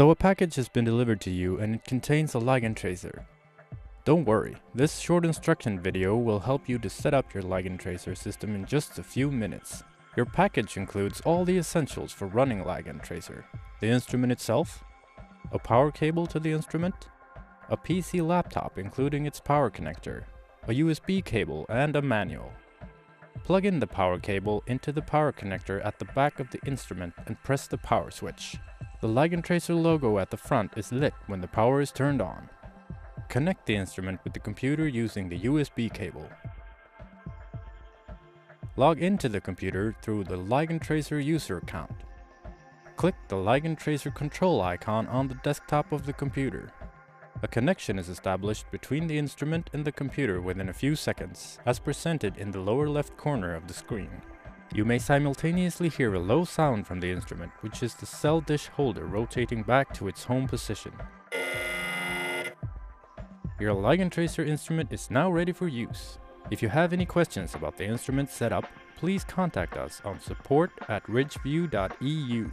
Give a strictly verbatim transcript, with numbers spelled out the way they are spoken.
So a package has been delivered to you and it contains a ligand tracer. Don't worry, this short instruction video will help you to set up your ligand tracer system in just a few minutes. Your package includes all the essentials for running ligand tracer. The instrument itself, a power cable to the instrument, a P C laptop including its power connector, a U S B cable and a manual. Plug in the power cable into the power connector at the back of the instrument and press the power switch. The ligand tracer logo at the front is lit when the power is turned on. Connect the instrument with the computer using the U S B cable. Log into the computer through the ligand tracer user account. Click the ligand tracer control icon on the desktop of the computer. A connection is established between the instrument and the computer within a few seconds, as presented in the lower left corner of the screen. You may simultaneously hear a low sound from the instrument, which is the cell dish holder rotating back to its home position. Your ligand tracer instrument is now ready for use. If you have any questions about the instrument setup, please contact us on support at ridgeview dot E U.